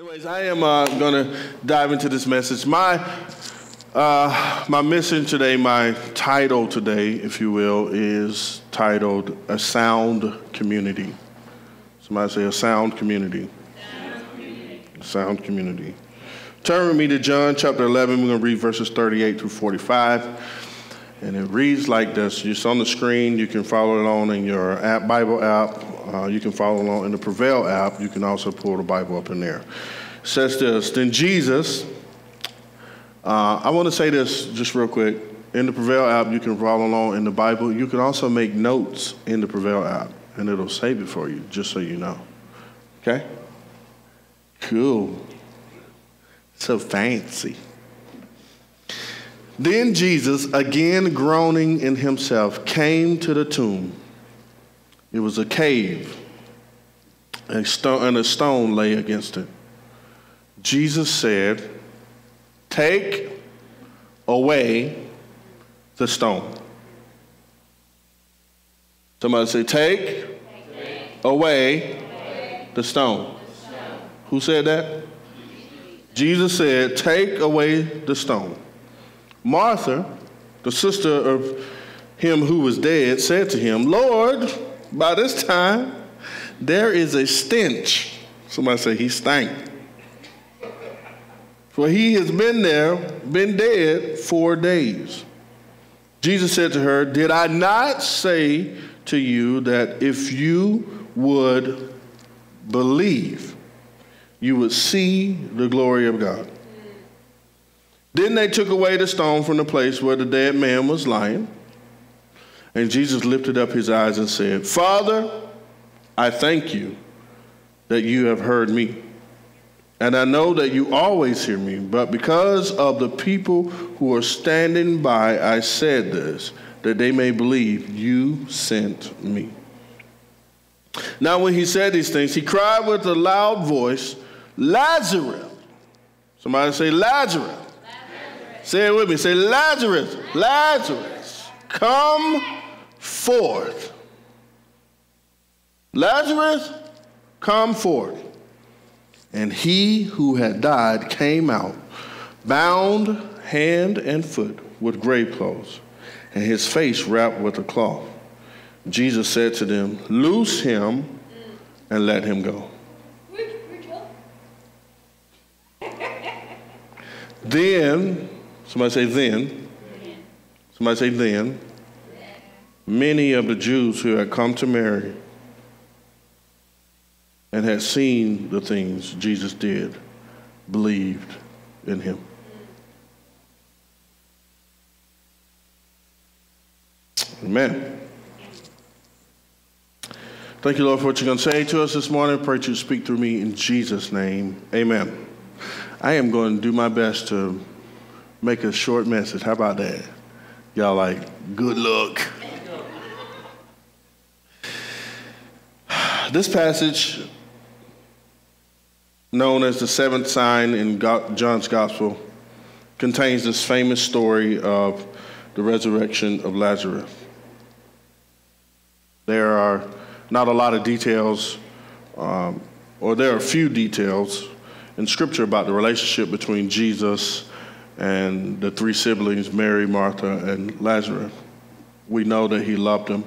Anyways, I am going to dive into this message. My mission today, my title today, if you will, is titled A Sound Community. Somebody say a sound community. Sound community. A sound community. Turn with me to John chapter 11. We're going to read verses 38 through 45. And it reads like this. It's on the screen. You can follow along in your app, Bible app. You can follow along in the Prevail app. You can also pull the Bible up in there. It says this. Then Jesus, I want to say this just real quick. In the Prevail app, you can follow along in the Bible. You can also make notes in the Prevail app, and it'll save it for you, just so you know. Okay? Cool. So fancy. Then Jesus, again groaning in himself, came to the tomb. It was a cave, and a stone lay against it. Jesus said, "Take away the stone." Somebody say, "Take away the stone." Who said that? Jesus said, "Take away the stone." Martha, the sister of him who was dead, said to him, "Lord, by this time, there is a stench." Somebody say, "He stank." "For he has been dead 4 days." Jesus said to her, "Did I not say to you that if you would believe, you would see the glory of God?" Then they took away the stone from the place where the dead man was lying. And Jesus lifted up his eyes and said, "Father, I thank you that you have heard me. And I know that you always hear me. But because of the people who are standing by, I said this, that they may believe you sent me." Now when he said these things, he cried with a loud voice, "Lazarus." Somebody say, "Lazarus." Say it with me. Say, "Lazarus, Lazarus, come forth. Lazarus, come forth." And he who had died came out, bound hand and foot with grave clothes, and his face wrapped with a cloth. Jesus said to them, "Loose him and let him go." Then... somebody say, "Then." Somebody say, "Then." Many of the Jews who had come to Mary and had seen the things Jesus did believed in him. Amen. Thank you, Lord, for what you're going to say to us this morning. I pray you speak through me in Jesus' name. Amen. I am going to do my best to make a short message. How about that? Y'all like, good luck. This passage, known as the seventh sign in John's Gospel, contains this famous story of the resurrection of Lazarus. There are not a lot of details, or there are few details in Scripture about the relationship between Jesus and the three siblings, Mary, Martha, and Lazarus. We know that he loved them.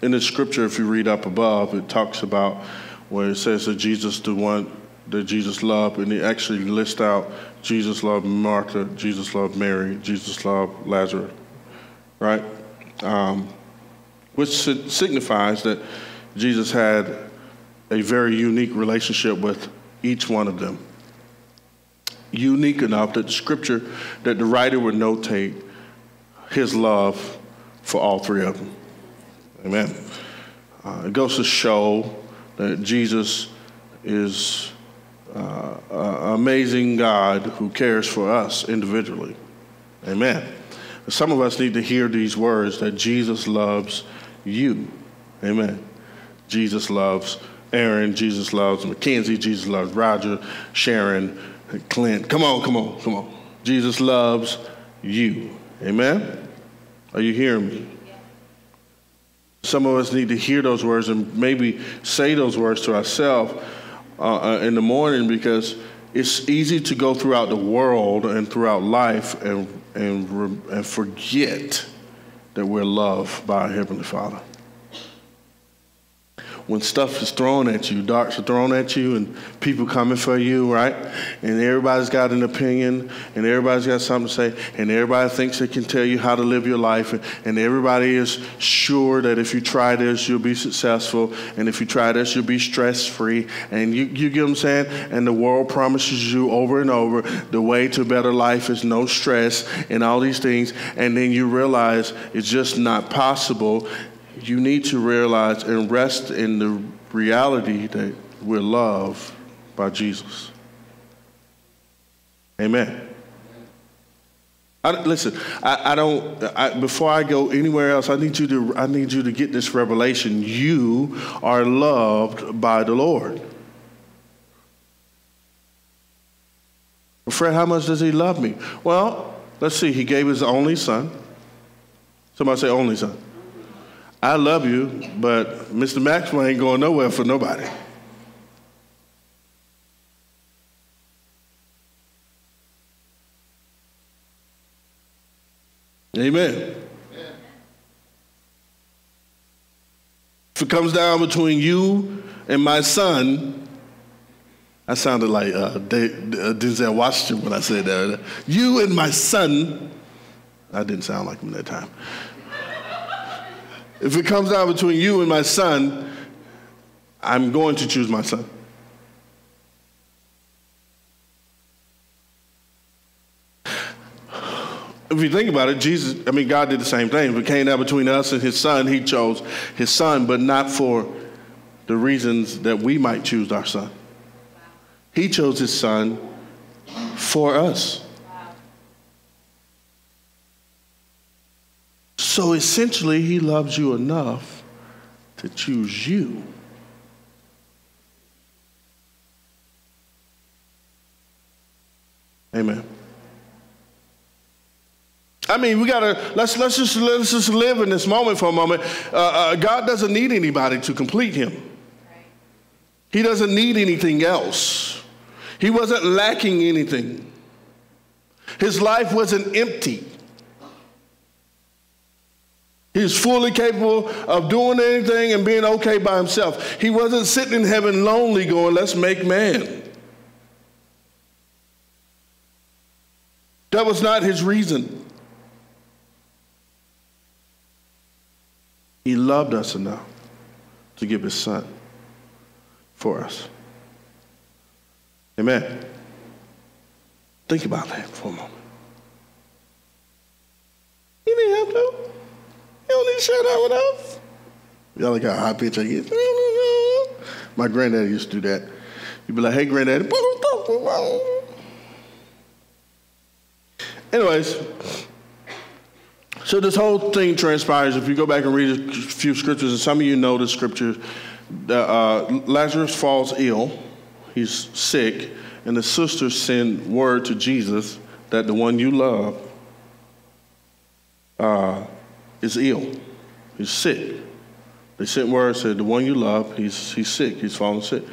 In the scripture, if you read up above, it talks about where it says that Jesus, the one that Jesus loved, and it actually lists out Jesus loved Martha, Jesus loved Mary, Jesus loved Lazarus, right? Which signifies that Jesus had a very unique relationship with each one of them. Unique enough that the scripture, that the writer would notate his love for all three of them. Amen. It goes to show that Jesus is an amazing God who cares for us individually. Amen. Some of us need to hear these words, that Jesus loves you. Amen. Jesus loves Aaron. Jesus loves Mackenzie. Jesus loves Roger, Sharon, Clint. Come on, come on, come on. Jesus loves you. Amen? Are you hearing me? Some of us need to hear those words and maybe say those words to ourselves in the morning, because it's easy to go throughout the world and throughout life and forget that we're loved by our Heavenly Father. When stuff is thrown at you, darts are thrown at you, and people coming for you, right? And everybody's got an opinion, and everybody's got something to say, and everybody thinks they can tell you how to live your life, and everybody is sure that if you try this, you'll be successful, and if you try this, you'll be stress-free, and you get what I'm saying? And the world promises you over and over, the way to a better life is no stress, and all these things, and then you realize it's just not possible. You need to realize and rest in the reality that we're loved by Jesus. Amen. Before I go anywhere else, I need you to get this revelation. You are loved by the Lord. Well, Fred, how much does he love me? Well, let's see. He gave his only son. Somebody say only son. I love you, but Mr. Maxwell ain't going nowhere for nobody. Amen. Amen. If it comes down between you and my son, I sounded like Denzel Washington when I said that. You and my son, I didn't sound like him that time. If it comes down between you and my son, I'm going to choose my son. If you think about it, God did the same thing. If it came down between us and his son, he chose his son, but not for the reasons that we might choose our son. He chose his son for us. So essentially, he loves you enough to choose you. Amen. I mean, let's just live in this moment for a moment. God doesn't need anybody to complete him. He doesn't need anything else. He wasn't lacking anything. His life wasn't empty. He's fully capable of doing anything and being okay by himself. He wasn't sitting in heaven lonely going, let's make man. That was not his reason. He loved us enough to give his son for us. Amen. Think about that for a moment. You didn't have to. You don't need to share that with us. Y'all like how high pitch I get. My granddaddy used to do that. You'd be like, hey, granddaddy. Anyways, so this whole thing transpires. If you go back and read a few scriptures, and some of you know the scriptures, Lazarus falls ill. He's sick. And the sisters send word to Jesus that the one you love is ill. He's sick. They sent word, said, the one you love, he's sick. He's fallen sick.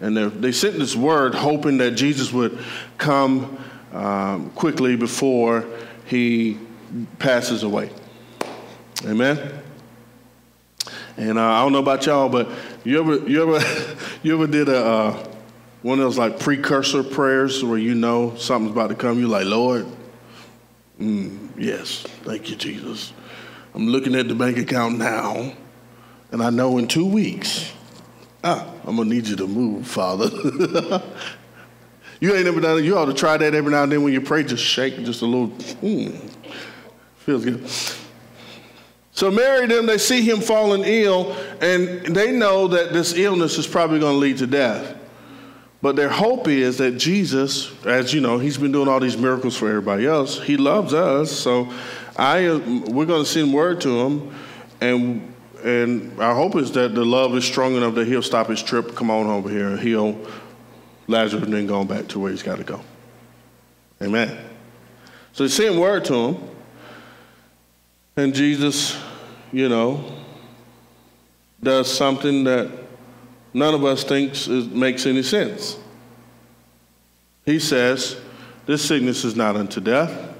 And they sent this word hoping that Jesus would come quickly before he passes away. Amen? And I don't know about y'all, but you ever did one of those like precursor prayers where you know something's about to come? You're like, Lord, yes, thank you, Jesus. I'm looking at the bank account now, and I know in 2 weeks, I'm going to need you to move, Father. You ain't ever done it. You ought to try that every now and then when you pray, just shake just a little. Feels good. So Mary and them, they see him falling ill, and they know that this illness is probably going to lead to death. But their hope is that Jesus, as you know, he's been doing all these miracles for everybody else. He loves us, so we're going to send word to him, and our hope is that the love is strong enough that he'll stop his trip, come on over here, and heal Lazarus, and then go back to where he's got to go. Amen. So they sent word to him, and Jesus, does something that none of us thinks it makes any sense. He says, this sickness is not unto death.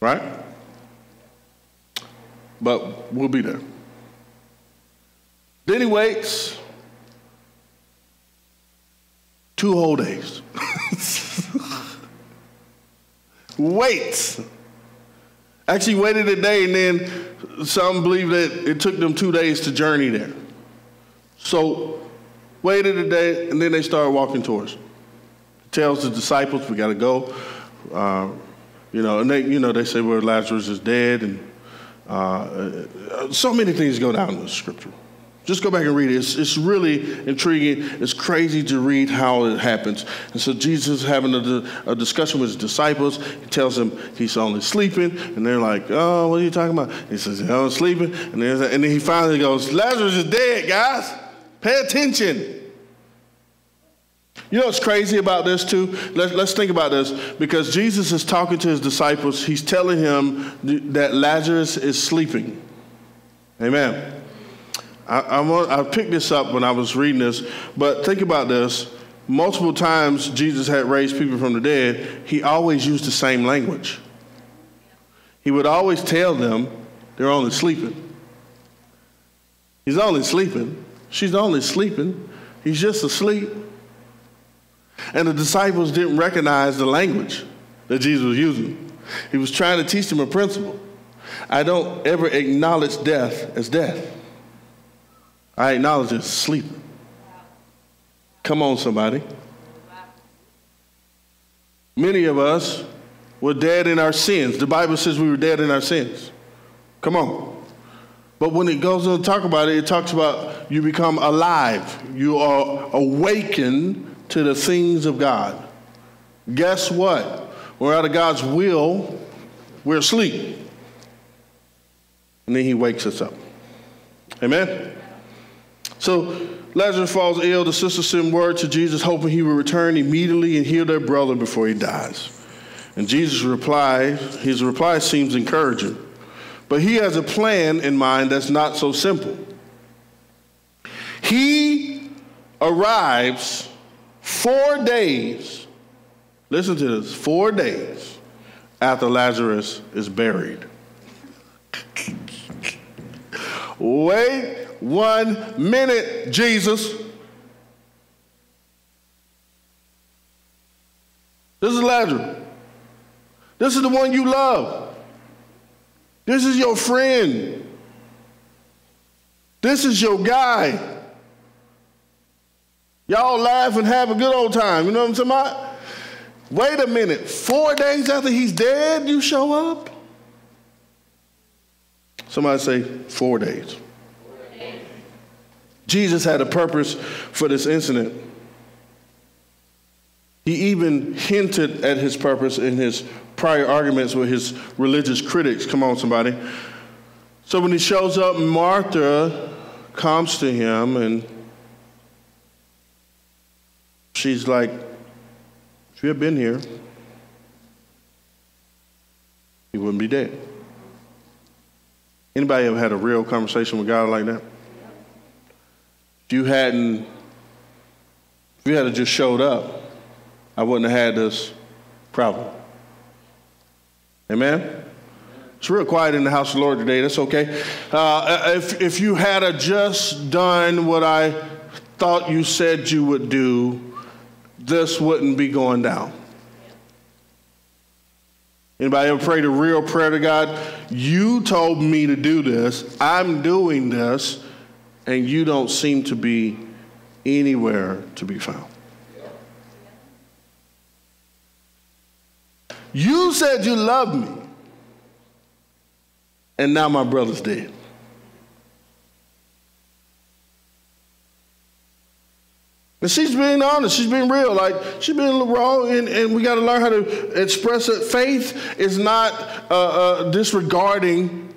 Right? But we'll be there. Then he waits 2 whole days. Waits. Actually waited a day, and then some believe that it took them 2 days to journey there. So waited a day, and then they started walking towards. Tells the disciples, we got to go. And they say, well, Lazarus is dead. And so many things go down in the scripture. Just go back and read it. It's really intriguing. It's crazy to read how it happens. And so Jesus having a discussion with his disciples. He tells them he's only sleeping. And they're like, oh, what are you talking about? He says, I'm only sleeping. And then he finally goes, Lazarus is dead, guys. Pay attention. You know what's crazy about this too? Let's think about this. Because Jesus is talking to his disciples. He's telling him that Lazarus is sleeping. Amen. I picked this up when I was reading this, but think about this. Multiple times Jesus had raised people from the dead. He always used the same language. He would always tell them they're only sleeping. He's only sleeping. She's only sleeping. He's just asleep. And the disciples didn't recognize the language that Jesus was using. He was trying to teach them a principle. I don't ever acknowledge death as death. I acknowledge it's sleeping. Come on, somebody. Many of us were dead in our sins. The Bible says we were dead in our sins. Come on. But when it goes on to talk about it, it talks about you become alive. You are awakened to the things of God. Guess what? We're out of God's will. We're asleep. And then he wakes us up. Amen? So Lazarus falls ill. The sister sent word to Jesus, hoping he would return immediately and heal their brother before he dies. And Jesus' reply seems encouraging. But he has a plan in mind that's not so simple. He arrives 4 days. Listen to this. 4 days after Lazarus is buried. Wait. 1 minute, Jesus. This is Lazarus. This is the one you love. This is your friend. This is your guy. Y'all laugh and have a good old time. You know what I'm talking about? Wait a minute. 4 days after he's dead, you show up? Somebody say 4 days. Jesus had a purpose for this incident. He even hinted at his purpose in his prior arguments with his religious critics. Come on, somebody. So when he shows up, Martha comes to him and she's like, if you had been here, he wouldn't be dead. Anybody ever had a real conversation with God like that? If you hadn't just showed up, I wouldn't have had this problem. Amen? It's real quiet in the house of the Lord today. That's okay. If you had just done what I thought you said you would do, this wouldn't be going down. Anybody ever prayed a real prayer to God? You told me to do this. I'm doing this. And you don't seem to be anywhere to be found. You said you love me, and now my brother's dead. And she's being honest. She's being real. Like, she's being raw, and we got to learn how to express that faith is not disregarding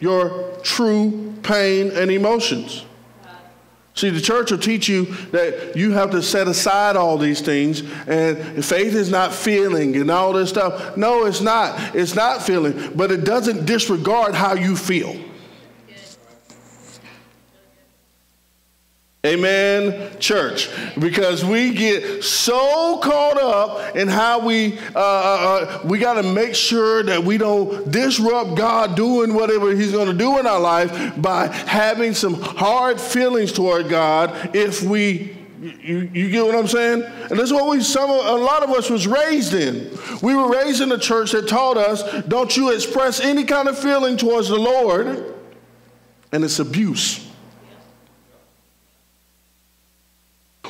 your true pain and emotions. See, the church will teach you that you have to set aside all these things, and faith is not feeling and all this stuff. No, it's not. It's not feeling, but it doesn't disregard how you feel. Amen, church, because we get so caught up in how we got to make sure that we don't disrupt God doing whatever he's going to do in our life by having some hard feelings toward God. If we, you get what I'm saying? And that's what a lot of us was raised in. We were raised in a church that taught us, don't you express any kind of feeling towards the Lord, and it's abuse.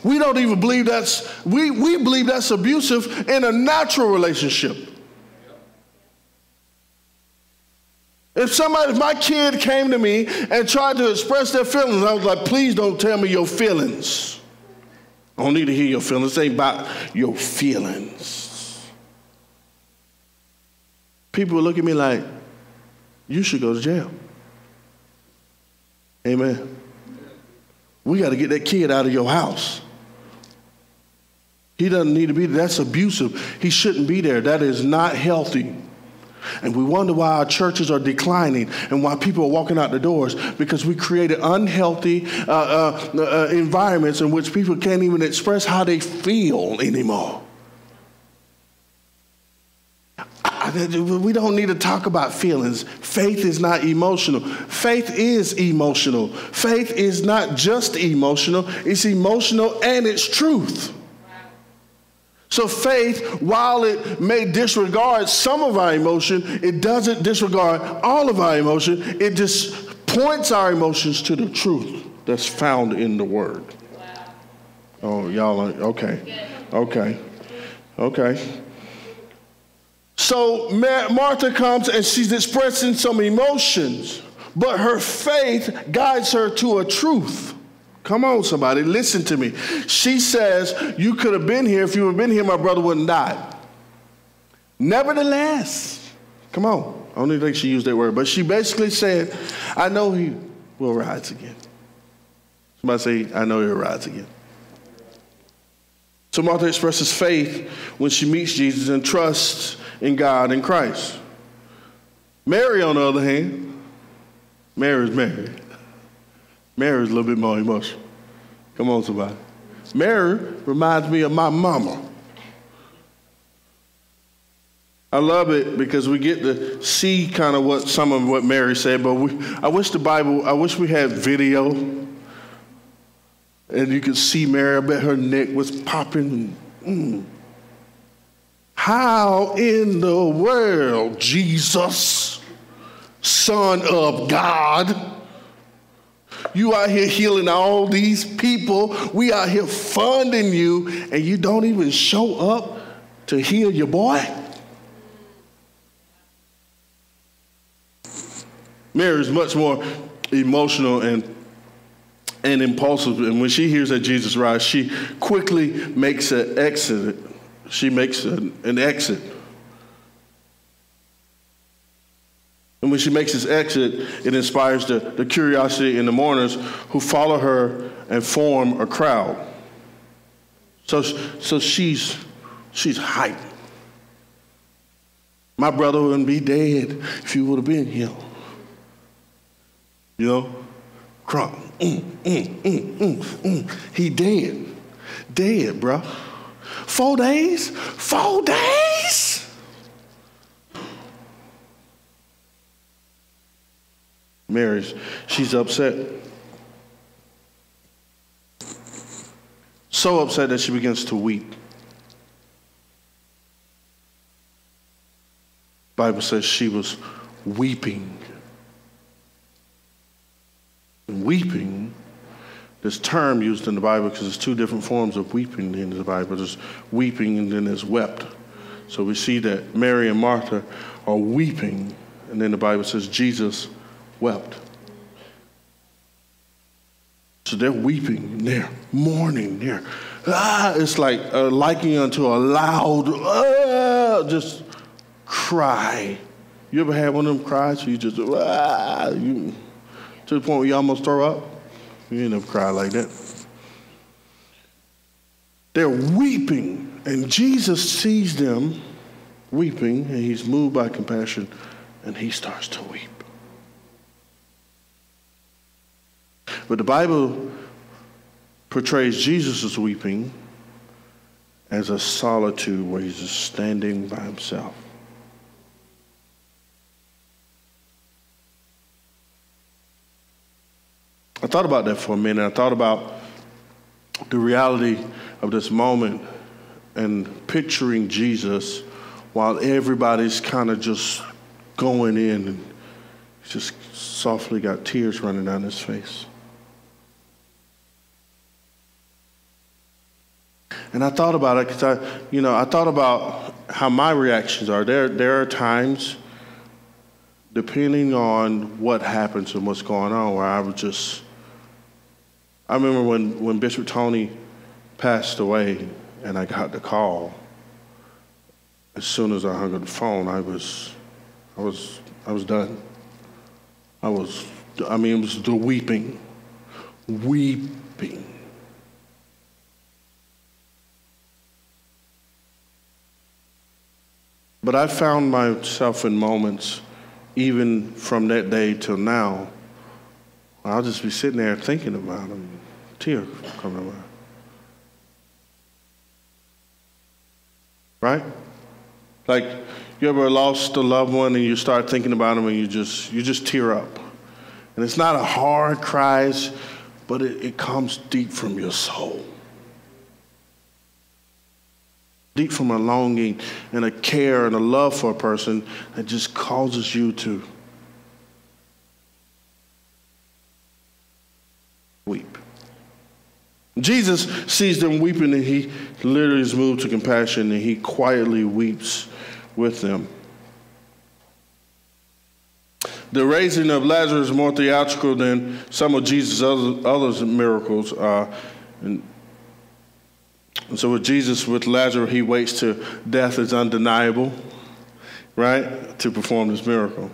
We don't even believe that's, we believe that's abusive in a natural relationship. If somebody, if my kid came to me and tried to express their feelings, I was like, please don't tell me your feelings. I don't need to hear your feelings. This ain't about your feelings. People would look at me like, you should go to jail. Amen. We got to get that kid out of your house. He doesn't need to be there. That's abusive. He shouldn't be there. That is not healthy. And we wonder why our churches are declining and why people are walking out the doors, because we created unhealthy environments in which people can't even express how they feel anymore. We don't need to talk about feelings. Faith is not emotional. Faith is emotional. Faith is not just emotional. It's emotional and it's truth. So faith, while it may disregard some of our emotion, it doesn't disregard all of our emotion. It just points our emotions to the truth that's found in the Word. Wow. Oh, y'all are, okay. Okay. Okay. So Martha comes and she's expressing some emotions, but her faith guides her to a truth. Come on, somebody, listen to me. She says, you could have been here. If you would have been here, my brother wouldn't die. Nevertheless, come on. I don't even think she used that word, but she basically said, I know he will rise again. Somebody say, I know he'll rise again. So Martha expresses faith when she meets Jesus and trusts in God and Christ. Mary, on the other hand, Mary's Mary. Mary's a little bit more emotional. Come on, somebody. Mary reminds me of my mama. I love it because we get to see kind of what some of what Mary said, but I wish we had video and you could see Mary. I bet her neck was popping. How in the world, Jesus, Son of God, you out here healing all these people. We out here funding you, and you don't even show up to heal your boy? Mary's much more emotional and impulsive, and when she hears that Jesus rise, she quickly makes an exit. She makes an exit. And when she makes this exit, it inspires the curiosity in the mourners who follow her and form a crowd. So she's hyped. My brother wouldn't be dead if you would have been here. You know? Crump. He dead. Dead, bro. 4 days? 4 days? Mary, she's upset. So upset that she begins to weep. The Bible says she was weeping. Weeping, this term used in the Bible, because there's two different forms of weeping in the Bible. There's weeping and then there's wept. So we see that Mary and Martha are weeping, and then the Bible says Jesus wept. So they're weeping, they're mourning, they're, it's like liking unto a loud, just cry. You ever had one of them cries? You just, to the point where you almost throw up? You ain't never cried like that. They're weeping, and Jesus sees them weeping, and he's moved by compassion, and he starts to weep. But the Bible portrays Jesus' weeping as a solitude where he's just standing by himself. I thought about that for a minute. I thought about the reality of this moment and picturing Jesus while everybody's kind of just going in, and he's just softly got tears running down his face. And I thought about it because I thought about how my reactions are. There are times, depending on what happens and what's going on, where I would just, I remember when Bishop Tony passed away and I got the call, as soon as I hung up the phone, I was done. It was the weeping. Weeping. But I found myself in moments, even from that day till now, I'll just be sitting there thinking about him, tears coming away. Right? Like, you ever lost a loved one and you start thinking about them and you just tear up. And it's not a hard cry, but it comes deep from your soul. Deep from a longing and a care and a love for a person that just causes you to weep. Jesus sees them weeping and he literally is moved to compassion and he quietly weeps with them. The raising of Lazarus is more theatrical than some of Jesus' other miracles. And so with Jesus, with Lazarus, he waits till death is undeniable, right, to perform this miracle.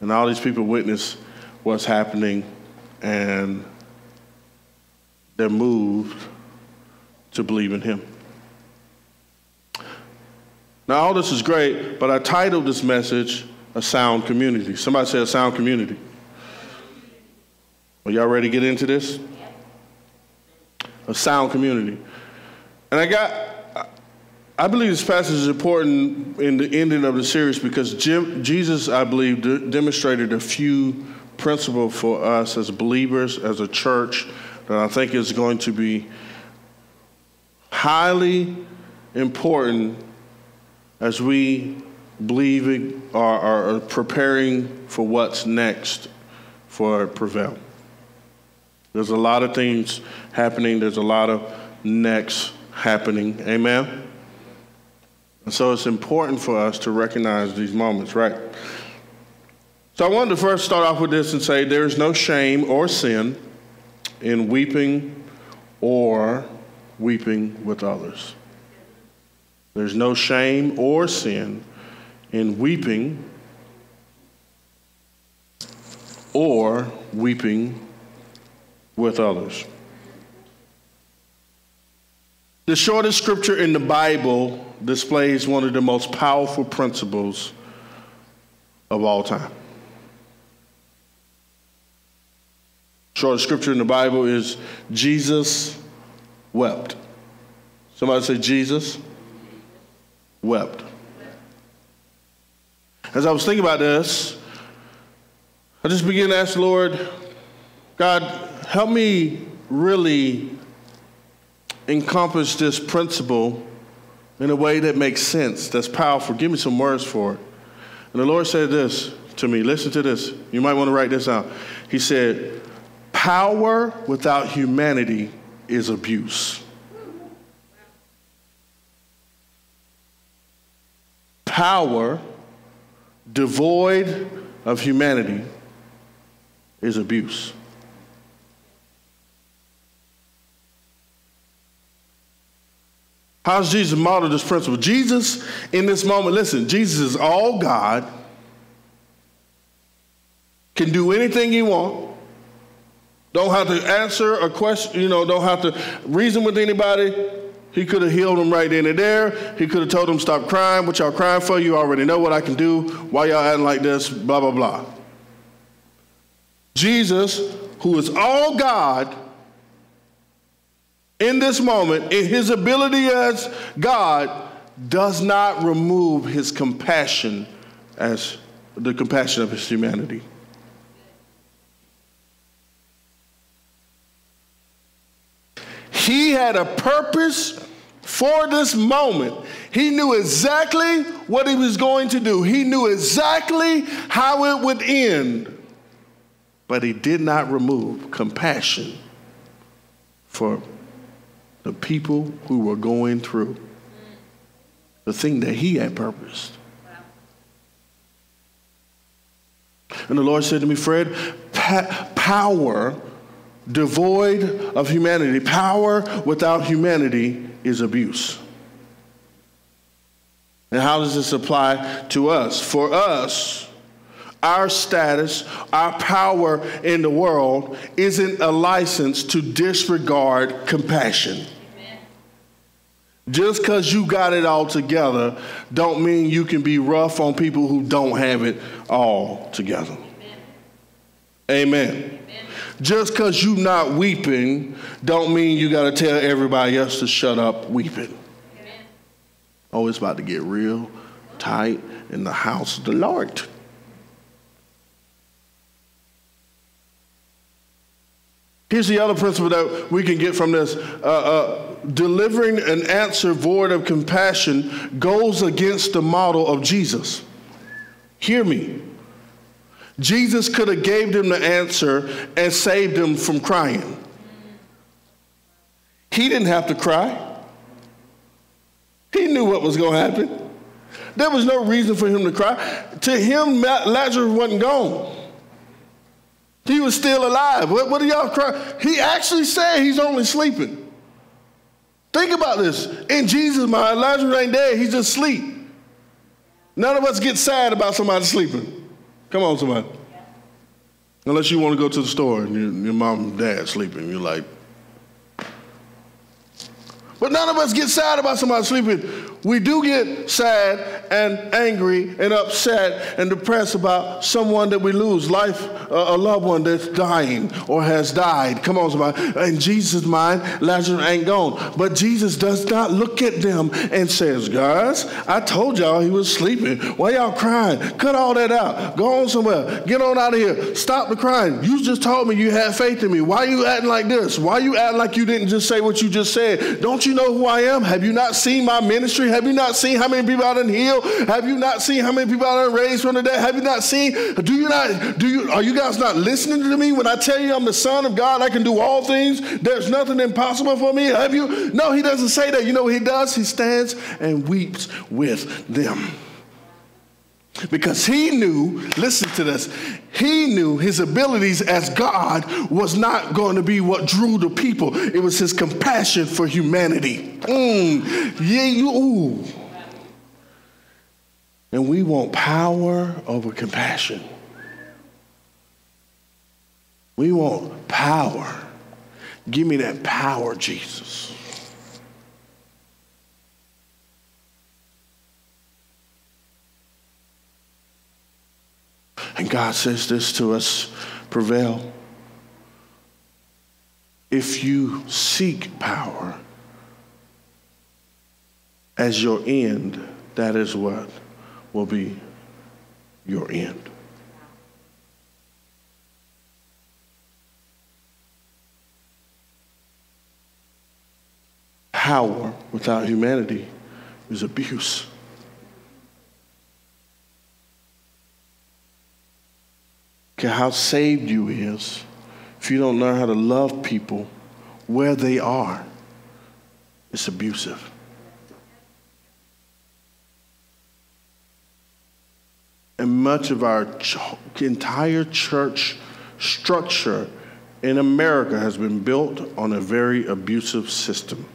And all these people witness what's happening and they're moved to believe in him. Now, all this is great, but I titled this message, A Sound Community. Somebody say A Sound Community. Are y'all ready to get into this? A Sound Community. And I believe this passage is important in the ending of the series because Jesus, I believe, demonstrated a few principles for us as believers, as a church, that I think is going to be highly important as we believe or are preparing for what's next for Prevail. There's a lot of things happening. There's a lot of next happening. Amen? And so it's important for us to recognize these moments, right? So I wanted to first start off with this and say there is no shame or sin in weeping or weeping with others. There's no shame or sin in weeping or weeping with others. The shortest scripture in the Bible displays one of the most powerful principles of all time. Shortest scripture in the Bible is Jesus wept. Somebody say Jesus wept. As I was thinking about this, I just began to ask the Lord, God, help me really encompass this principle in a way that makes sense, that's powerful. Give me some words for it. And the Lord said this to me. Listen to this. You might want to write this out. He said, power without humanity is abuse. Power devoid of humanity is abuse. How does Jesus model this principle? Jesus, in this moment, listen, Jesus is all God, can do anything he wants. Don't have to answer a question, don't have to reason with anybody. He could have healed them right then and there. He could have told them, stop crying. What y'all crying for? You already know what I can do. Why y'all acting like this? Blah, blah, blah. Jesus, who is all God, in this moment, in his ability as God, does not remove his compassion as the compassion of his humanity. He had a purpose for this moment. He knew exactly what he was going to do. He knew exactly how it would end. But he did not remove compassion for the people who were going through the thing that he had purposed. Wow. And the Lord said to me, Fred, power devoid of humanity, power without humanity is abuse. And how does this apply to us? For us, our status, our power in the world isn't a license to disregard compassion. Amen. Just because you got it all together don't mean you can be rough on people who don't have it all together. Amen. Amen. Just because you're not weeping don't mean you got to tell everybody else to shut up weeping. Amen. Oh, it's about to get real tight in the house of the Lord. Here's the other principle that we can get from this. Delivering an answer void of compassion goes against the model of Jesus. Hear me. Jesus could have gave them the answer and saved them from crying. He didn't have to cry. He knew what was going to happen. There was no reason for him to cry. To him, Lazarus wasn't gone. He was still alive. What do y'all cry? He actually said he's only sleeping. Think about this. In Jesus' mind, Lazarus ain't dead. He's just asleep. None of us get sad about somebody sleeping. Come on, somebody. Yeah. Unless you want to go to the store and your mom and dad sleeping. You're like. But none of us get sad about somebody sleeping. We do get sad and angry and upset and depressed about someone that we lose, a loved one that's dying or has died. Come on, somebody. In Jesus' mind, Lazarus ain't gone. But Jesus does not look at them and says, guys, I told y'all he was sleeping. Why y'all crying? Cut all that out. Go on somewhere. Get on out of here. Stop the crying. You just told me you had faith in me. Why you acting like this? Why you acting like you didn't just say what you just said? Don't you know who I am? Have you not seen my ministry? Have you not seen how many people I done healed? Have you not seen how many people I done raised from the dead? Have you not seen? Are you guys not listening to me when I tell you I'm the Son of God? I can do all things. There's nothing impossible for me. Have you? No, he doesn't say that. You know what he does? He stands and weeps with them. Because he knew, listen to this, he knew his abilities as God was not going to be what drew the people. It was his compassion for humanity. And we want power over compassion. We want power. Give me that power, Jesus. And God says this to us, Prevail. If you seek power as your end, that is what will be your end. Power without humanity is abuse. How saved you is if you don't learn how to love people where they are. It's abusive. And much of our entire church structure in America has been built on a very abusive system.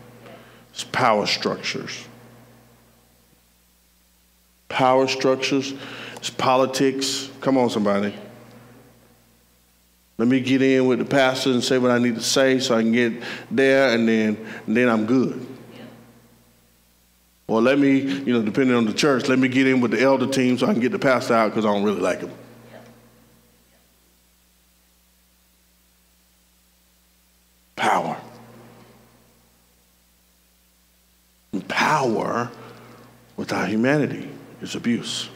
It's power structures. Power structures. It's politics. Come on, somebody. Let me get in with the pastor and say what I need to say so I can get there and then I'm good. Yeah. Or let me, depending on the church, let me get in with the elder team so I can get the pastor out because I don't really like him. Yeah. Power. power without humanity is abuse.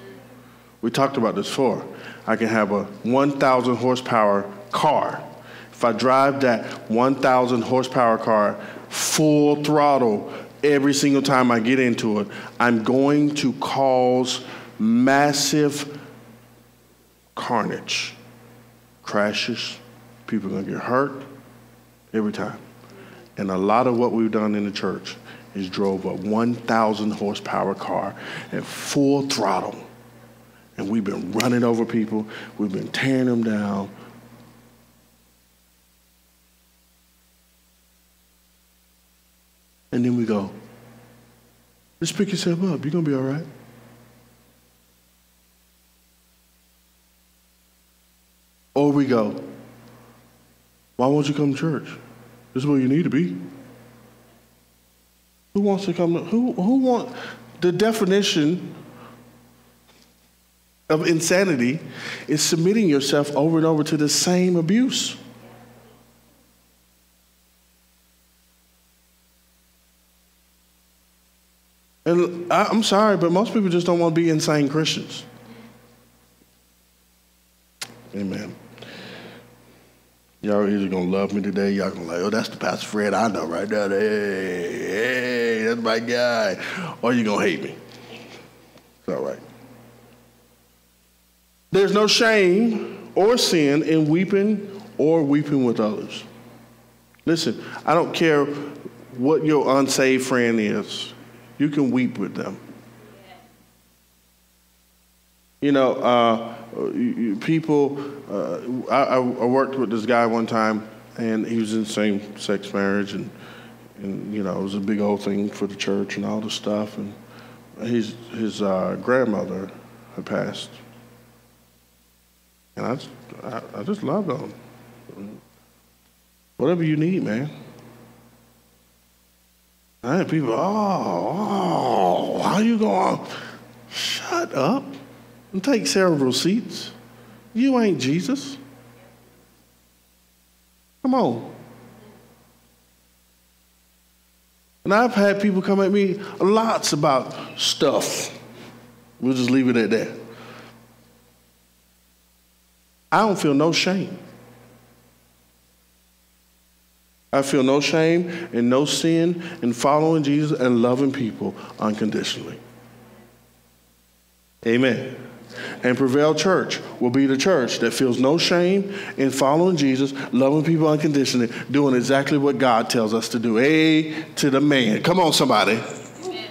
We talked about this before. I can have a 1,000 horsepower car. If I drive that 1,000 horsepower car full throttle every single time I get into it, I'm going to cause massive carnage. Crashes, people are going to get hurt every time. And a lot of what we've done in the church is drove a 1,000 horsepower car at full throttle. And we've been running over people. We've been tearing them down. And then we go, just pick yourself up. You're going to be all right. Or we go, why won't you come to church? This is where you need to be. Who wants to come? Who wants? The definition of insanity is submitting yourself over and over to the same abuse. And I'm sorry, but most people just don't want to be insane Christians. Amen. Y'all either going to love me today, y'all going to like, oh, that's the Pastor Fred I know right there. Hey, that's my guy. Or you're going to hate me. It's all right. There's no shame or sin in weeping or weeping with others. Listen, I don't care what your unsaved friend is. You can weep with them. You know, people, I worked with this guy one time, and he was in same-sex marriage, and you know, it was a big old thing for the church and all this stuff. And his grandmother had passed, and I just loved on him. Whatever you need, man. I had people, oh, how you going? Shut up. And take several seats. You ain't Jesus. Come on. And I've had people come at me lots about stuff. We'll just leave it at that. I don't feel no shame. I feel no shame and no sin in following Jesus and loving people unconditionally. Amen. And Prevail Church will be the church that feels no shame in following Jesus, loving people unconditionally, doing exactly what God tells us to do. A to the man. Come on, somebody. Amen.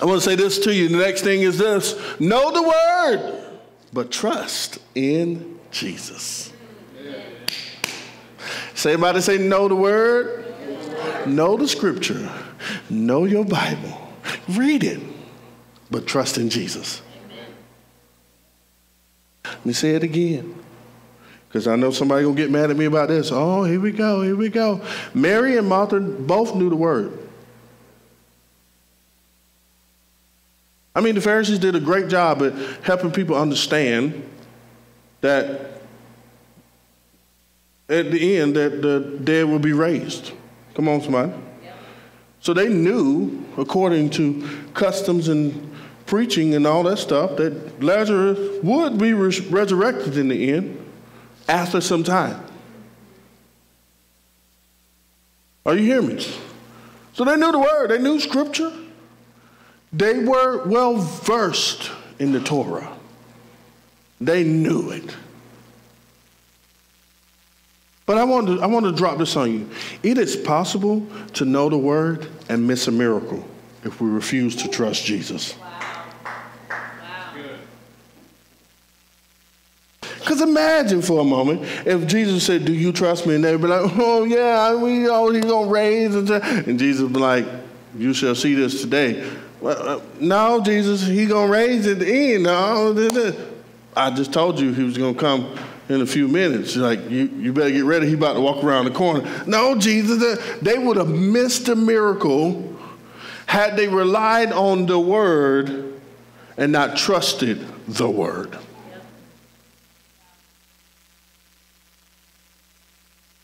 I want to say this to you. The next thing is this. Know the word, but trust in Jesus. Amen. Somebody say, know the word. Amen. Know the scripture. Know your Bible. Read it, but trust in Jesus. Let me say it again, because I know somebody going to get mad at me about this. Oh, here we go, here we go. Mary and Martha both knew the word. I mean, the Pharisees did a great job at helping people understand that at the end that the dead will be raised. Come on, somebody. Yep. So they knew, according to customs and preaching and all that stuff, that Lazarus would be resurrected in the end after some time. Are you hearing me? So they knew the word. They knew scripture. They were well versed in the Torah. They knew it. But I want to drop this on you. It is possible to know the word and miss a miracle if we refuse to trust Jesus. Because imagine for a moment if Jesus said, do you trust me? And they'd be like, oh, yeah, we always going to raise. And Jesus would be like, you shall see this today. Well, no, Jesus, he going to raise at the end. No, I just told you he was going to come in a few minutes. Like, you better get ready. He about to walk around the corner. No, Jesus, they would have missed a miracle had they relied on the word and not trusted the word.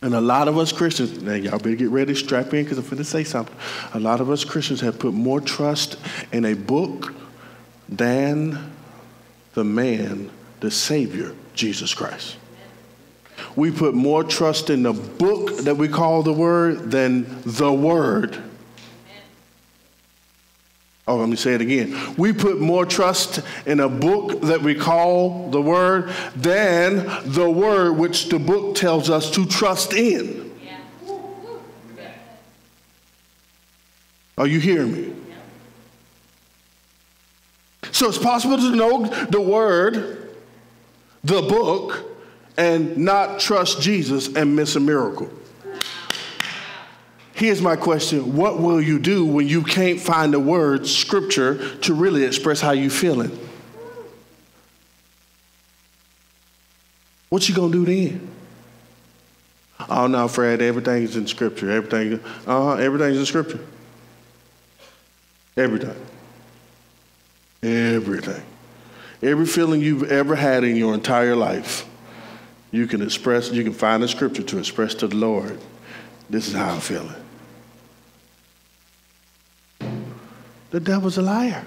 And a lot of us Christians, now y'all better get ready, strap in, because I'm finna say something. A lot of us Christians have put more trust in a book than the man, the Savior, Jesus Christ. We put more trust in the book that we call the Word than the Word. Oh, let me say it again. We put more trust in a book that we call the Word than the Word which the book tells us to trust in. Yeah. Are you hearing me? Yeah. So it's possible to know the Word, the book, and not trust Jesus and miss a miracle. Here's my question. What will you do when you can't find the word scripture to really express how you're feeling? What you going to do then? Oh, no, Fred, everything's in scripture. Everything's in scripture. Everything. Everything. Every feeling you've ever had in your entire life, you can express, you can find a scripture to express to the Lord. This is how I'm feeling. The devil's a liar.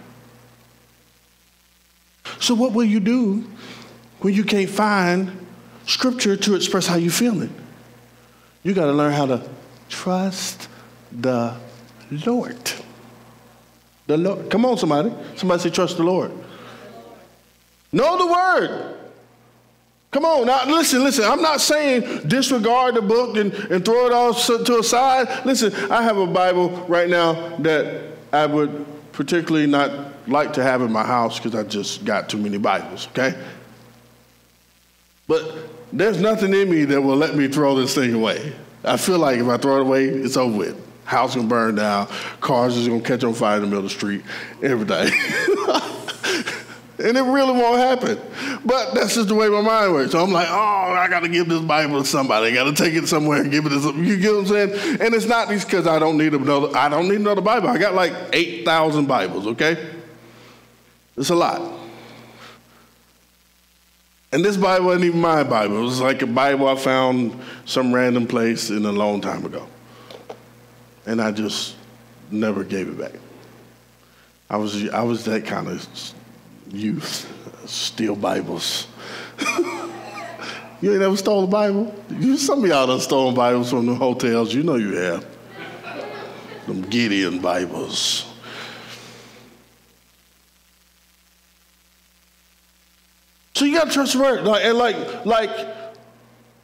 So what will you do when you can't find scripture to express how you're feeling? You got to learn how to trust the Lord. The Lord. Come on, somebody. Somebody say, trust the Lord. Know the word. Come on, now listen. I'm not saying disregard the book and throw it all to a side. Listen, I have a Bible right now that I would particularly not like to have in my house because I just got too many Bibles, okay? But there's nothing in me that will let me throw this thing away. I feel like if I throw it away, it's over with. House gonna burn down, cars is gonna catch on fire in the middle of the street, everything. And it really won't happen. But that's just the way my mind works. So I'm like, oh, I got to give this Bible to somebody. I got to take it somewhere and give it to somebody. You get what I'm saying? And it's not just because I don't need another Bible. I got like 8,000 Bibles, okay? It's a lot. And this Bible wasn't even my Bible. It was like a Bible I found some random place in a long time ago. And I just never gave it back. I was that kind of youth, steal Bibles. You ain't ever stole a Bible? Some of y'all done stolen Bibles from the hotels. You know you have. Them Gideon Bibles. So you got to trust the word.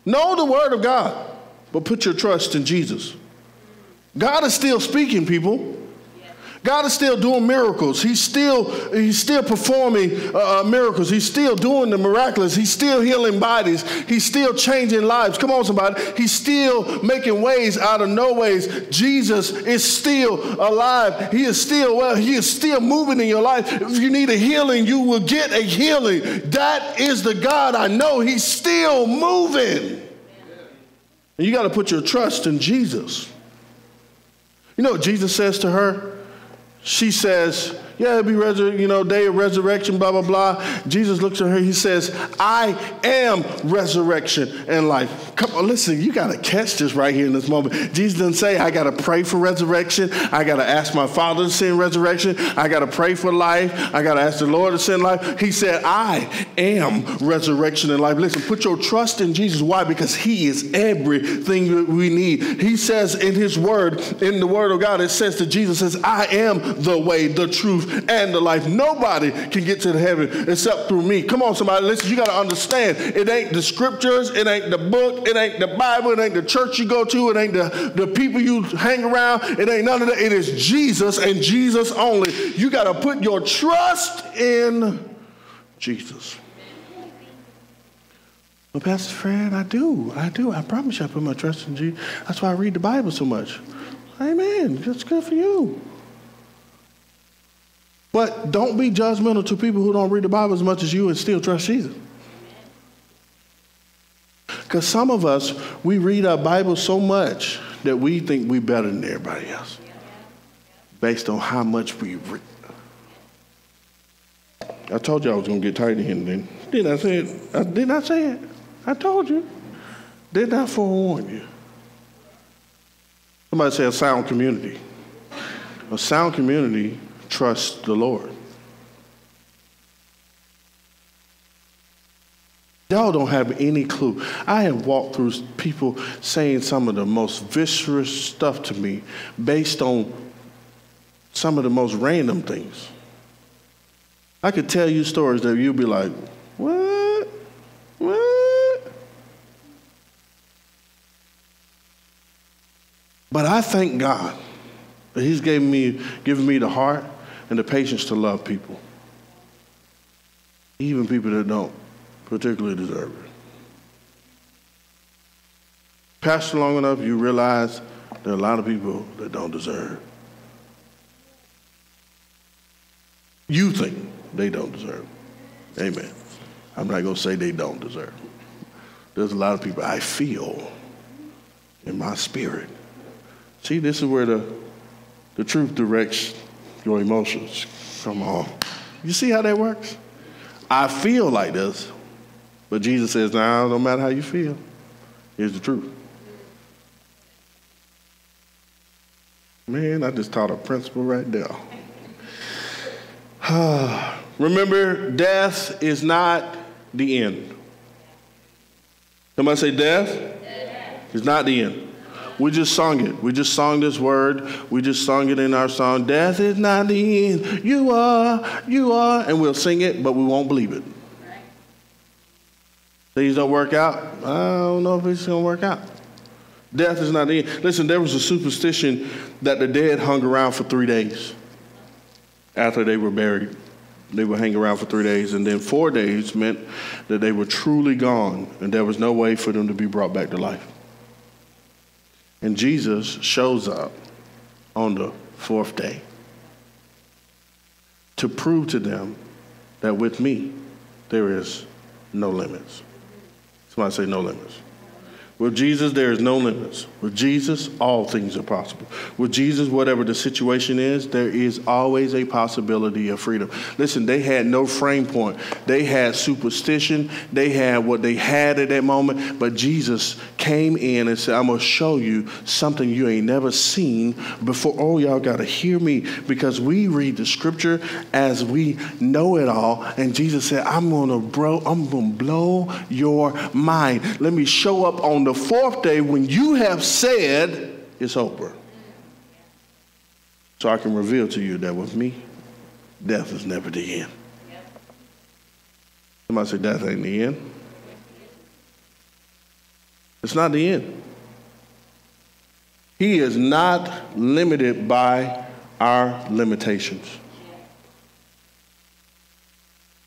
Know the word of God, but put your trust in Jesus. God is still speaking, people. God is still doing miracles. He's still performing miracles. He's still doing the miraculous. He's still healing bodies. He's still changing lives. Come on, somebody. He's still making ways out of no ways. Jesus is still alive. He is still well. He is still moving in your life. If you need a healing, you will get a healing. That is the God I know. He's still moving. And you got to put your trust in Jesus. You know what Jesus says to her? She says, yeah, it'll be day of resurrection, blah, blah, blah. Jesus looks at her. He says, I am resurrection and life. Come on, listen, you got to catch this right here in this moment. Jesus doesn't say, I got to pray for resurrection. I got to ask my Father to send resurrection. I got to pray for life. I got to ask the Lord to send life. He said, I am resurrection and life. Listen, put your trust in Jesus. Why? Because he is everything that we need. He says in his word, in the word of God, it says that Jesus says, I am the way, the truth, and the life. Nobody can get to the heaven except through me. Come on, somebody. Listen, you got to understand. It ain't the scriptures. It ain't the book. It ain't the Bible. It ain't the church you go to. It ain't the people you hang around. It ain't none of that. It is Jesus and Jesus only. You got to put your trust in Jesus. Well, Pastor Fred, I do. I promise you I put my trust in Jesus. That's why I read the Bible so much. Amen. That's good for you. But don't be judgmental to people who don't read the Bible as much as you and still trust Jesus. Because some of us, we read our Bible so much that we think we're better than everybody else. Based on how much we read. I told you I was going to get tired of him then. Didn't I say it? I told you. Did I forewarn you? Somebody say a sound community. A sound community trusts the Lord. Y'all don't have any clue. I have walked through people saying some of the most visceral stuff to me based on some of the most random things. I could tell you stories that you'd be like, what? What? But I thank God that He's given me the heart and the patience to love people. Even people that don't particularly deserve it. Pastor long enough, you realize there are a lot of people that don't deserve. You think they don't deserve. Amen. I'm not going to say they don't deserve. There's a lot of people I feel in my spirit. See, this is where the truth directs your emotions. Come on. You see how that works? I feel like this. But Jesus says, nah, no matter how you feel, here's the truth. Man, I just taught a principle right there. Remember, death is not the end. Somebody say death is not the end. We just sung it. We just sung this word. We just sung it in our song. Death is not the end. You are. And we'll sing it, but we won't believe it. Things don't work out. I don't know if it's going to work out. Death is not the end. Listen, there was a superstition that the dead hung around for 3 days. After they were buried, they would hang around for 3 days. And then 4 days meant that they were truly gone and there was no way for them to be brought back to life. And Jesus shows up on the fourth day to prove to them that with me, there is no limits. Somebody say no limits. With Jesus, there is no limits. With Jesus, all things are possible. With Jesus, whatever the situation is, there is always a possibility of freedom. Listen, they had no frame point. They had superstition. They had what they had at that moment. But Jesus came in and said, I'm going to show you something you ain't never seen before. Oh, y'all got to hear me, because we read the scripture as we know it all. And Jesus said, I'm going to blow your mind. Let me show up on the fourth day when you have said it's over. So I can reveal to you that with me, death is never the end. Somebody say death ain't the end. It's not the end. He is not limited by our limitations.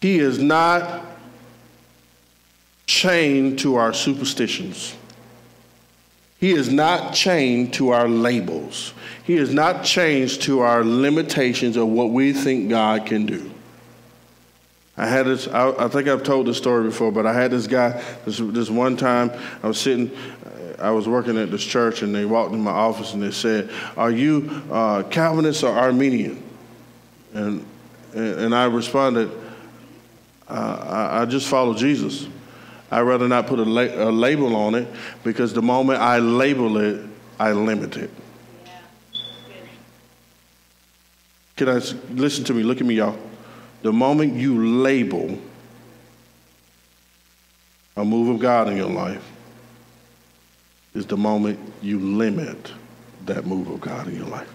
He is not chained to our superstitions. He is not chained to our labels. He is not chained to our limitations of what we think God can do. I had this, I think I've told this story before, but I had this guy, this one time I was sitting, I was working at this church, and they walked in my office and they said, are you Calvinist or Armenian? And I responded, I just follow Jesus. I'd rather not put a label on it, because the moment I label it, I limit it. Yeah. Can I listen to me? Look at me, y'all. The moment you label a move of God in your life is the moment you limit that move of God in your life.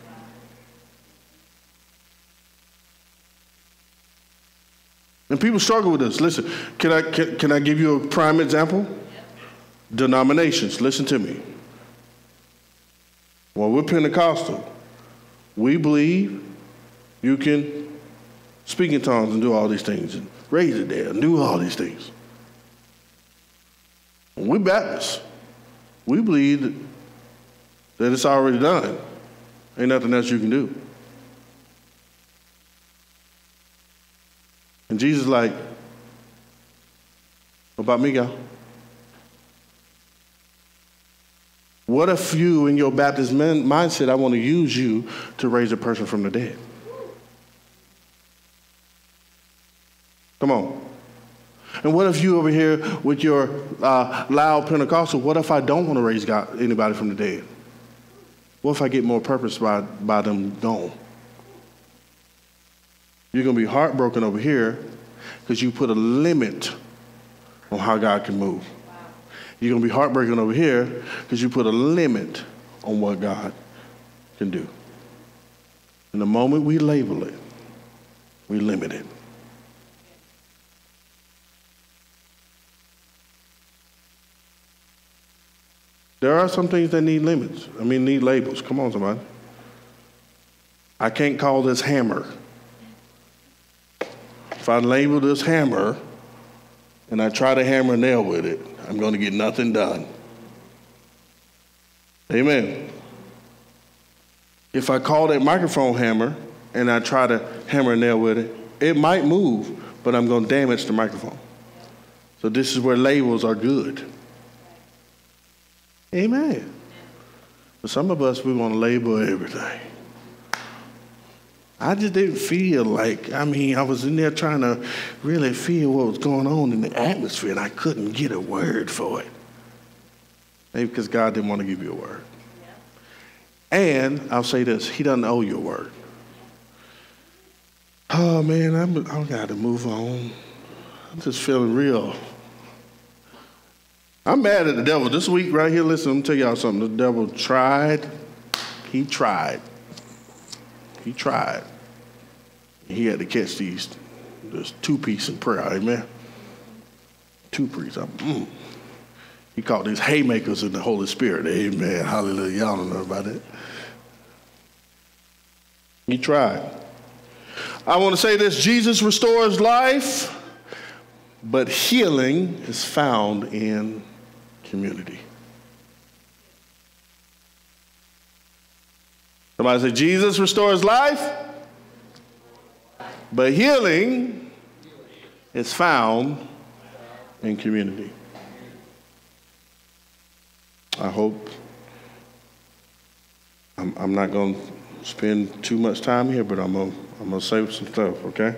And people struggle with this. Listen, can I give you a prime example? Denominations, listen to me. Well, we're Pentecostal. We believe you can speak in tongues and do all these things and raise it there and do all these things. And we're Baptists. We believe that it's already done. Ain't nothing else you can do. And Jesus is like, what about me, y'all? What if you, in your Baptist mindset, I want to use you to raise a person from the dead? Come on. And what if you over here with your loud Pentecostal, what if I don't want to raise anybody from the dead? What if I get more purpose by them gone? You're going to be heartbroken over here because you put a limit on how God can move. Wow. You're going to be heartbroken over here because you put a limit on what God can do. And the moment we label it, we limit it. There are some things that need limits. I mean, need labels. Come on, somebody. I can't call this hammer. If I label this hammer and I try to hammer a nail with it, I'm going to get nothing done. Amen. If I call that microphone hammer and I try to hammer a nail with it, it might move, but I'm going to damage the microphone. So this is where labels are good. Amen. But some of us, we want to label everything. I just didn't feel like, I mean, I was in there trying to really feel what was going on in the atmosphere, and I couldn't get a word for it. Maybe because God didn't want to give you a word. Yeah. And I'll say this, he doesn't owe you a word. Oh, man, I got to move on. I'm just feeling real. I'm mad at the devil. This week right here, listen, let me tell y'all something. The devil tried. He tried. He tried. He had to catch these. There's two-piece in prayer, amen? Two-piece. He caught these haymakers in the Holy Spirit, amen. Hallelujah. Y'all don't know about it. He tried. I want to say this. Jesus restores life, but healing is found in community. Somebody say, Jesus restores life, but healing is found in community. I hope I'm not going to spend too much time here, but I'm gonna save some stuff, okay?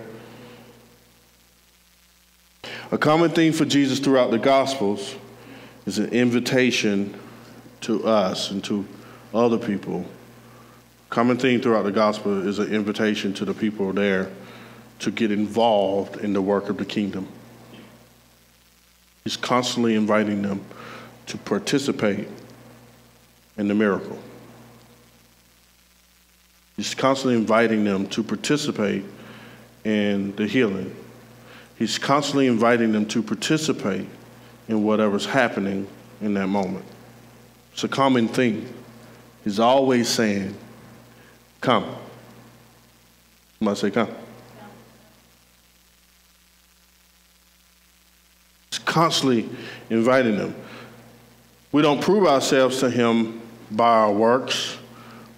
A common theme for Jesus throughout the Gospels is an invitation to us and to other people. Common theme throughout the gospel is an invitation to the people there to get involved in the work of the kingdom. He's constantly inviting them to participate in the miracle. He's constantly inviting them to participate in the healing. He's constantly inviting them to participate in whatever's happening in that moment. It's a common theme. He's always saying, come. Somebody say come. It's constantly inviting them. We don't prove ourselves to him by our works,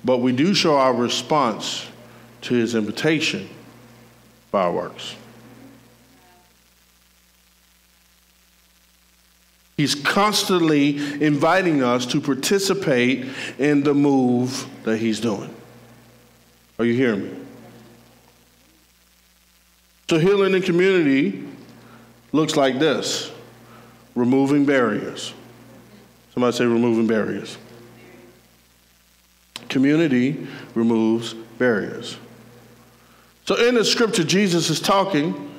but we do show our response to his invitation by our works. He's constantly inviting us to participate in the move that he's doing. Are you hearing me? So healing in community looks like this. Removing barriers. Somebody say removing barriers. Community removes barriers. So in the scripture, Jesus is talking,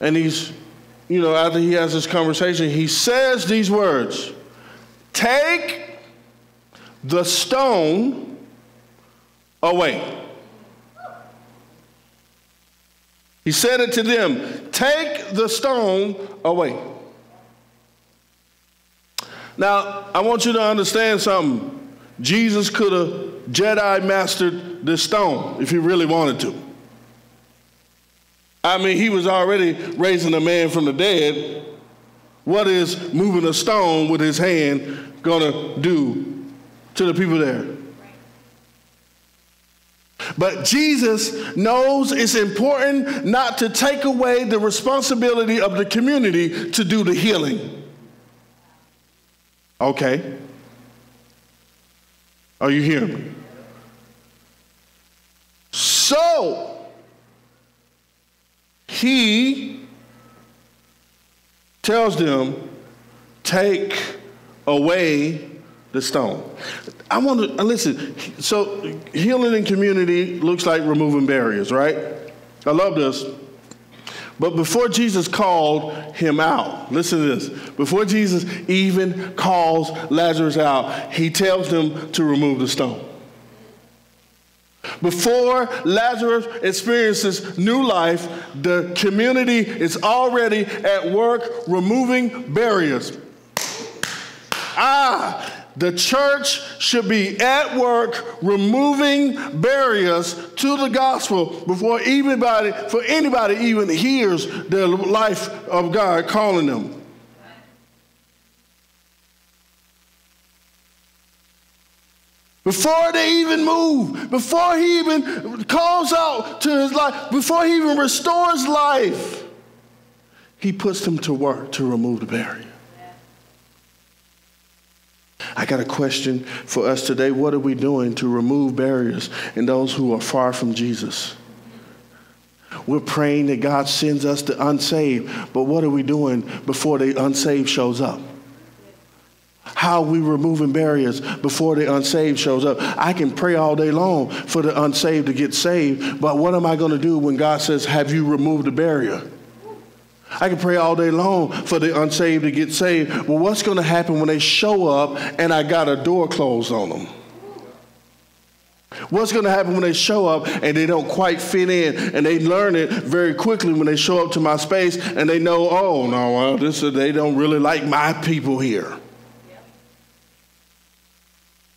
and he's, you know, after he has this conversation, he says these words. Take the stone away. He said it to them, take the stone away. Now, I want you to understand something. Jesus could have Jedi mastered this stone if he really wanted to. I mean, he was already raising a man from the dead. What is moving a stone with his hand going to do to the people there? But Jesus knows it's important not to take away the responsibility of the community to do the healing. Okay. Are you hearing me? So, he tells them, take away the stone. I want to, listen, so healing in community looks like removing barriers, right? I love this. But before Jesus called him out, listen to this. Before Jesus even calls Lazarus out, he tells them to remove the stone. Before Lazarus experiences new life, the community is already at work removing barriers. The church should be at work removing barriers to the gospel before anybody, even hears the life of God calling them. Before they even move, before he even calls out to his life, before he even restores life, he puts them to work to remove the barrier. I got a question for us today. What are we doing to remove barriers in those who are far from Jesus? We're praying that God sends us the unsaved, but what are we doing before the unsaved shows up? How are we removing barriers before the unsaved shows up? I can pray all day long for the unsaved to get saved, but what am I going to do when God says, have you removed the barrier? I can pray all day long for the unsaved to get saved. Well, what's going to happen when they show up and I got a door closed on them? What's going to happen when they show up and they don't quite fit in, and they learn it very quickly when they show up to my space and they know, oh, no, they don't really like my people here.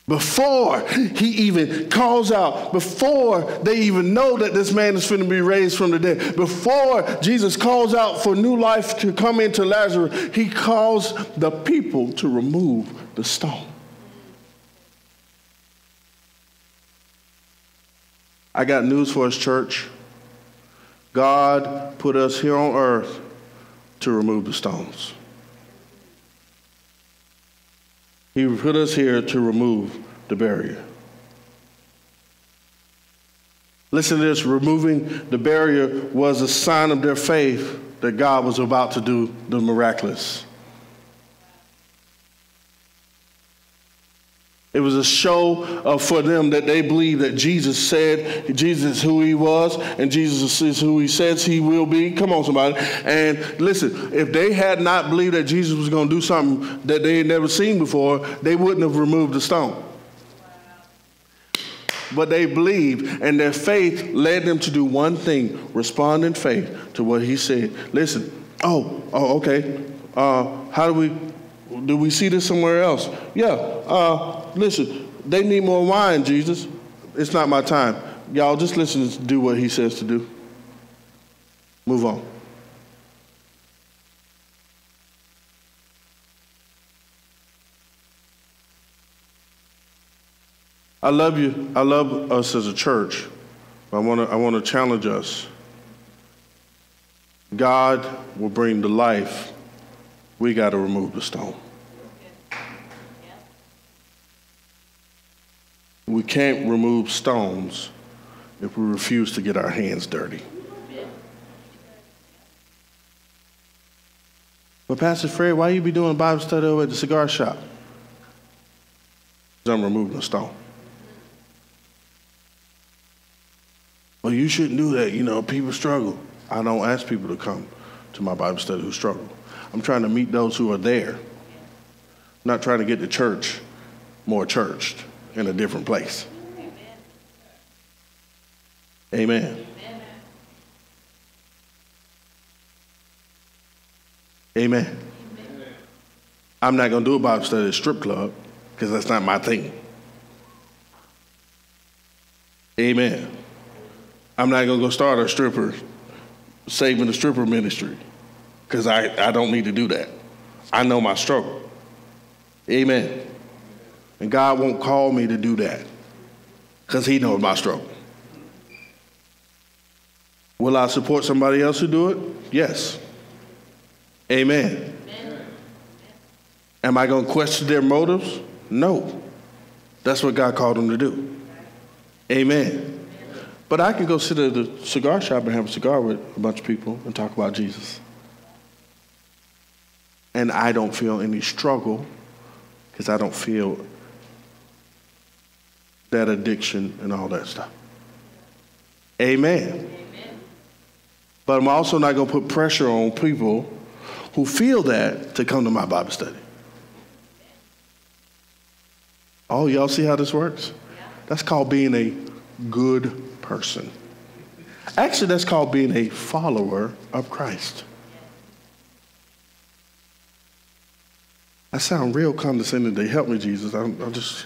Before he even calls out, before they even know that this man is finna be raised from the dead, before Jesus calls out for new life to come into Lazarus, he calls the people to remove the stone. I got news for us, church. God put us here on earth to remove the stones. He put us here to remove the barrier. Listen to this. Removing the barrier was a sign of their faith that God was about to do the miraculous. It was a show for them that they believed that Jesus said, Jesus is who he was, and Jesus is who he says he will be. Come on, somebody. And listen, if they had not believed that Jesus was going to do something that they had never seen before, they wouldn't have removed the stone. Wow. But they believed, and their faith led them to do one thing, respond in faith to what he said. Listen, okay, how do we see this somewhere else? Yeah, listen, they need more wine, Jesus. It's not my time. Y'all just listen to do what he says to do. Move on. I love you. I love us as a church. I want to challenge us. God will bring to life. We got to remove the stone. We can't remove stones if we refuse to get our hands dirty. But Pastor Fred, why you be doing Bible study over at the cigar shop? Because I'm removing a stone. Well, you shouldn't do that. You know, people struggle. I don't ask people to come to my Bible study who struggle. I'm trying to meet those who are there. I'm not trying to get the church more churched in a different place. Amen. Amen. Amen. Amen. I'm not going to do a Bible study at a strip club because that's not my thing. Amen. I'm not going to go start a stripper, saving the stripper ministry. Because I don't need to do that. I know my struggle. Amen. And God won't call me to do that because he knows my struggle. Will I support somebody else who do it? Yes. Amen. Amen. Am I going to question their motives? No. That's what God called them to do. Amen. But I can go sit at the cigar shop and have a cigar with a bunch of people and talk about Jesus. And I don't feel any struggle because I don't feel that addiction and all that stuff. Amen. Amen. But I'm also not going to put pressure on people who feel that to come to my Bible study. Oh, y'all see how this works? Yeah. That's called being a good person. Actually, that's called being a follower of Christ. I sound real condescending today. Help me, Jesus. I'm just...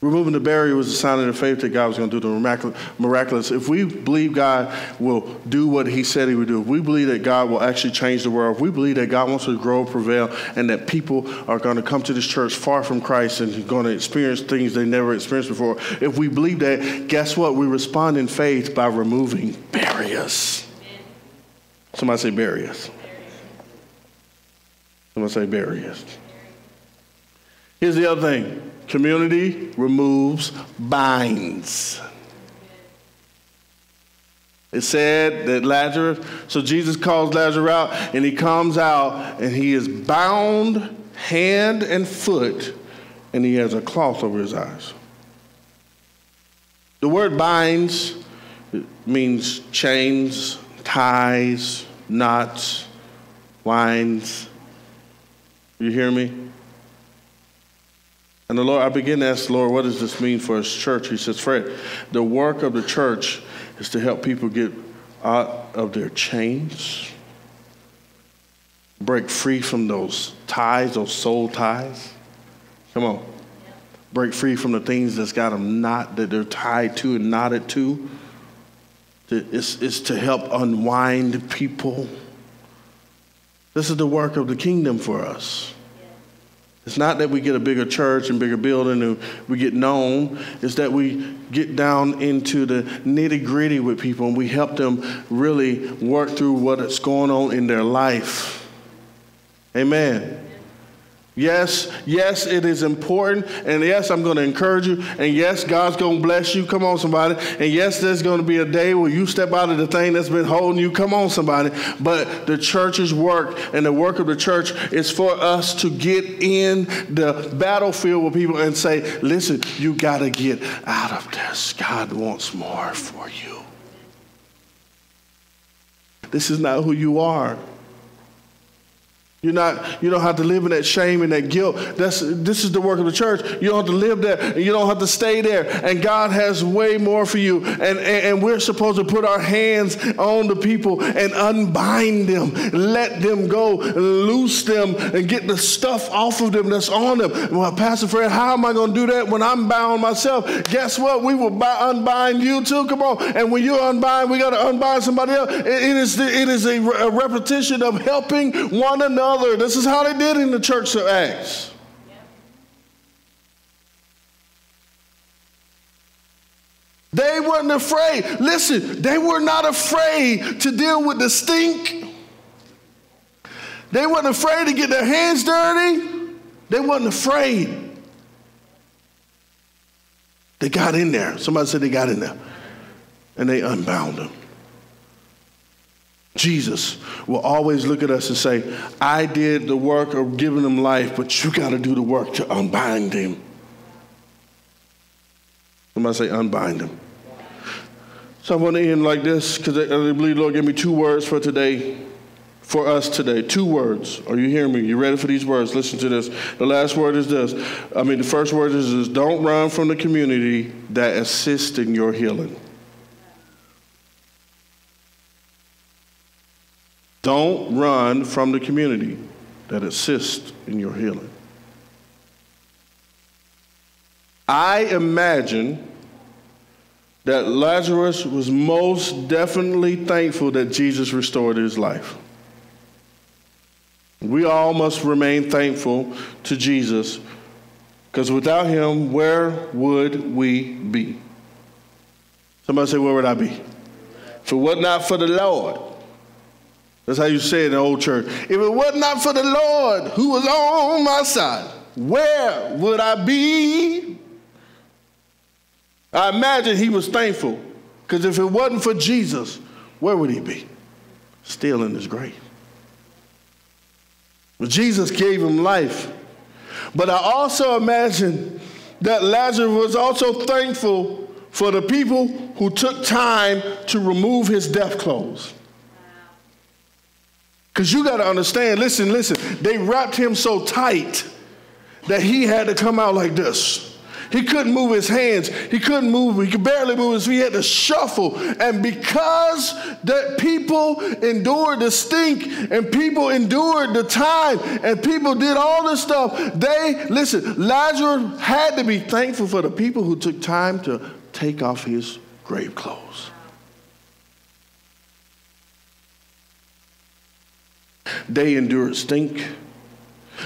Removing the barrier was a sign of the faith that God was going to do the miraculous. If we believe God will do what he said he would do, if we believe that God will actually change the world, if we believe that God wants to grow, prevail, and that people are going to come to this church far from Christ and going to experience things they never experienced before, if we believe that, guess what? We respond in faith by removing barriers. Somebody say barriers. Somebody say barriers. Here's the other thing. Community removes binds. It said that Lazarus, so Jesus calls Lazarus out, and he comes out, and he is bound hand and foot, and he has a cloth over his eyes. The word binds means chains, ties, knots, lines. You hear me? And the Lord, I begin to ask the Lord, what does this mean for his church? He says, Fred, the work of the church is to help people get out of their chains, break free from those ties, those soul ties. Come on. Break free from the things that's got them knot, that they're tied to and knotted to. It's to help unwind people. This is the work of the kingdom for us. It's not that we get a bigger church and bigger building and we get known. It's that we get down into the nitty-gritty with people and we help them really work through what's going on in their life. Amen. Yes, it is important. And yes, I'm going to encourage you. And yes, God's going to bless you. Come on, somebody. And yes, there's going to be a day where you step out of the thing that's been holding you. Come on, somebody. But the church's work and the work of the church is for us to get in the battlefield with people and say, listen, you got to get out of this. God wants more for you. This is not who you are. You don't have to live in that shame and that guilt. This is the work of the church. You don't have to live there. And you don't have to stay there. And God has way more for you. And we're supposed to put our hands on the people and unbind them. Let them go. Loose them. And get the stuff off of them that's on them. Well, Pastor Fred, how am I going to do that when I'm bound myself? Guess what? We will unbind you too. Come on. And when you're unbind, we got to unbind somebody else. It is a repetition of helping one another. This is how they did in the church of Acts. Yeah. They weren't afraid. Listen, they were not afraid to deal with the stink. They weren't afraid to get their hands dirty. They weren't afraid. They got in there. Somebody said they got in there. And they unbound them. Jesus will always look at us and say, I did the work of giving them life, but you got to do the work to unbind them. Somebody say unbind them. So I want to end like this because I believe the Lord gave me two words for today, for us today. Two words. Are you hearing me? You ready for these words? Listen to this. The first word is this. Don't run from the community that assists in your healing. Don't run from the community that assists in your healing. I imagine that Lazarus was most definitely thankful that Jesus restored his life. We all must remain thankful to Jesus, because without him, where would we be? Somebody say, where would I be? For what not for the Lord? That's how you say it in the old church. If it was not for the Lord who was on my side, where would I be? I imagine he was thankful, because if it wasn't for Jesus, where would he be? Still in his grave. But Jesus gave him life. But I also imagine that Lazarus was also thankful for the people who took time to remove his death clothes. Because you got to understand, listen, they wrapped him so tight that he had to come out like this. He couldn't move his hands. He couldn't move. He could barely move his feet. He had to shuffle. And because that people endured the stink and people endured the time and people did all this stuff, Lazarus had to be thankful for the people who took time to take off his grave clothes. They endured stink.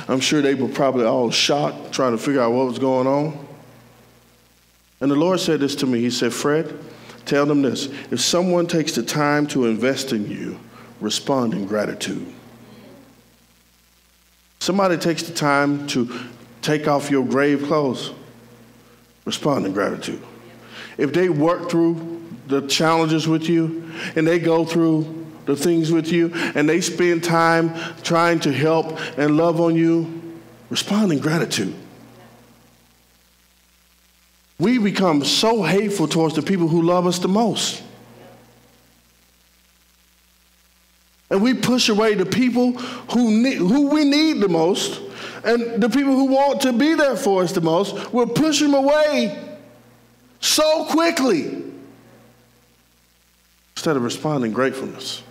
I'm sure they were probably all shocked, trying to figure out what was going on. And the Lord said this to me. He said, Fred, tell them this. If someone takes the time to invest in you, respond in gratitude. Somebody takes the time to take off your grave clothes, respond in gratitude. If they work through the challenges with you and they go through the things with you and they spend time trying to help and love on you, respond in gratitude. We become so hateful towards the people who love us the most. And we push away the people who we need the most, and the people who want to be there for us the most. We'll push them away so quickly instead of responding gratefulness.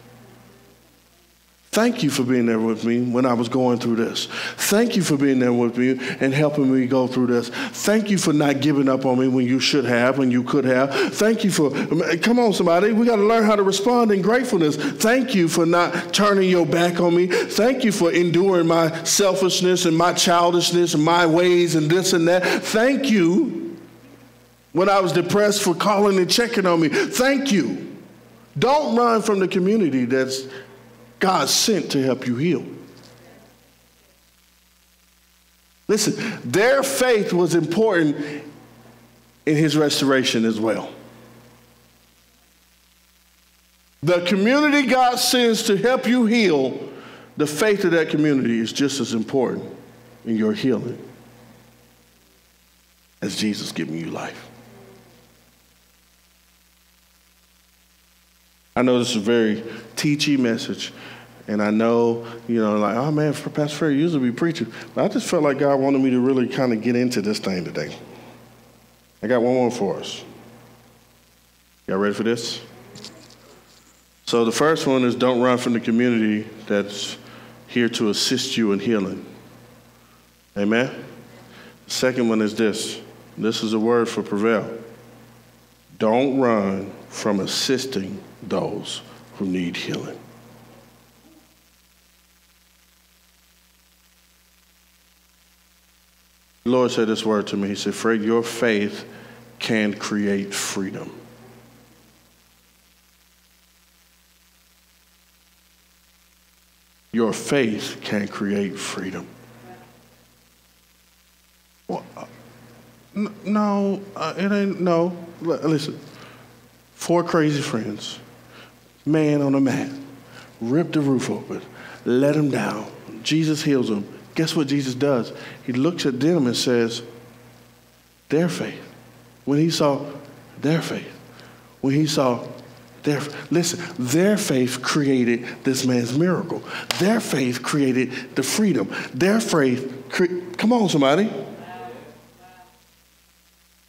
Thank you for being there with me when I was going through this. Thank you for being there with me and helping me go through this. Thank you for not giving up on me when you should have, when you could have. Thank you for, come on somebody, we got to learn how to respond in gratefulness. Thank you for not turning your back on me. Thank you for enduring my selfishness and my childishness and my ways and this and that. Thank you when I was depressed for calling and checking on me. Thank you. Don't run from the community that's God sent to help you heal. Listen, their faith was important in his restoration as well. The community God sends to help you heal, the faith of that community is just as important in your healing as Jesus giving you life. I know this is a very teachy message, and I know, like, oh man, Pastor Fred usually be preaching, but I just felt like God wanted me to really kind of get into this thing today. I got one more for us. Y'all ready for this? So the first one is don't run from the community that's here to assist you in healing. Amen? The second one is this. This is a word for Prevail. Don't run from assisting those who need healing. The Lord said this word to me. He said, Fred, your faith can create freedom. Your faith can create freedom. Well, it ain't, no. Listen, four crazy friends, man on a mat, ripped the roof open, let him down. Jesus heals him. Guess what Jesus does? He looks at them and says, their faith. When he saw their faith, listen, their faith created this man's miracle. Their faith created the freedom. Their faith, come on somebody.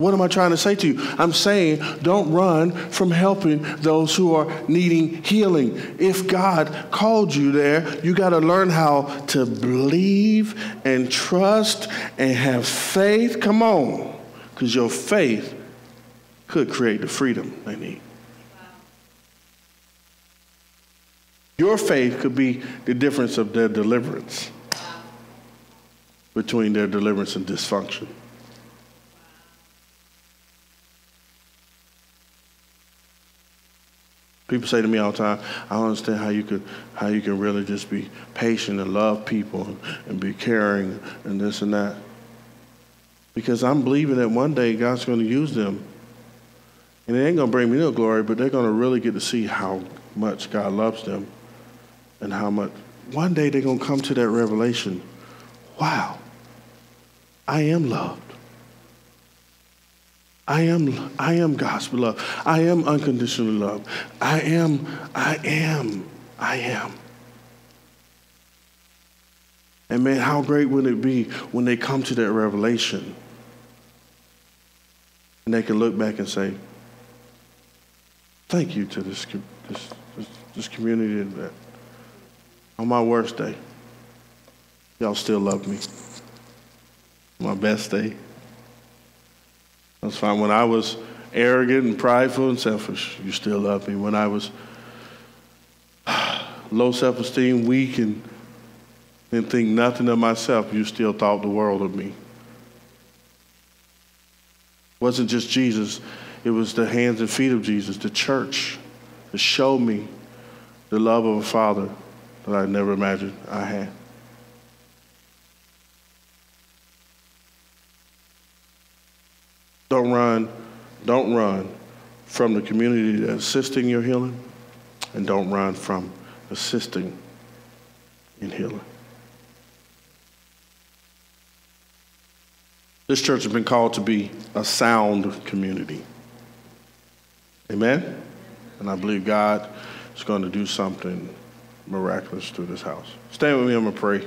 What am I trying to say to you? I'm saying don't run from helping those who are needing healing. If God called you there, you got to learn how to believe and trust and have faith. Come on, because your faith could create the freedom they need. Your faith could be the difference of their deliverance, between their deliverance and dysfunction. People say to me all the time, I don't understand how you can really just be patient and love people and be caring and this and that. Because I'm believing that one day God's going to use them. And it ain't going to bring me no glory, but they're going to really get to see how much God loves them and how much. One day they're going to come to that revelation. Wow, I am loved. I am gospel love. I am unconditional love. I am. And man, how great would it be when they come to that revelation and they can look back and say, thank you to this community that on my worst day, y'all still love me. My best day. That's fine. When I was arrogant and prideful and selfish, you still love me. When I was low self-esteem, weak, and didn't think nothing of myself, you still thought the world of me. It wasn't just Jesus. It was the hands and feet of Jesus, the church, that showed me the love of a Father that I never imagined I had. Don't run from the community that's assisting your healing, and don't run from assisting in healing. This church has been called to be a sound community. Amen? And I believe God is going to do something miraculous through this house. Stand with me, I'm going to pray.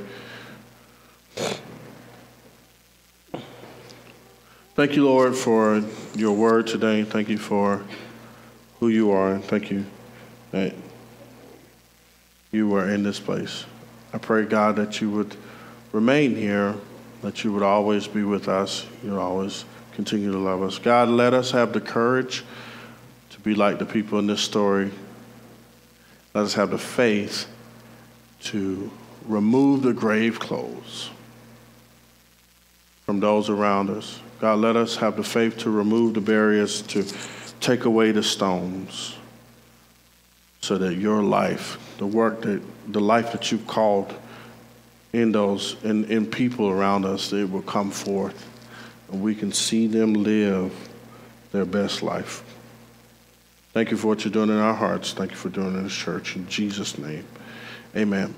Thank you, Lord, for your word today. Thank you for who you are. Thank you that you were in this place. I pray, God, that you would remain here, that you would always be with us. You would always continue to love us. God, let us have the courage to be like the people in this story. Let us have the faith to remove the grave clothes from those around us. God, let us have the faith to remove the barriers, to take away the stones, so that your life, the life that you've called in those, in people around us, it will come forth, and we can see them live their best life. Thank you for what you're doing in our hearts. Thank you for doing it in this church. In Jesus' name, amen.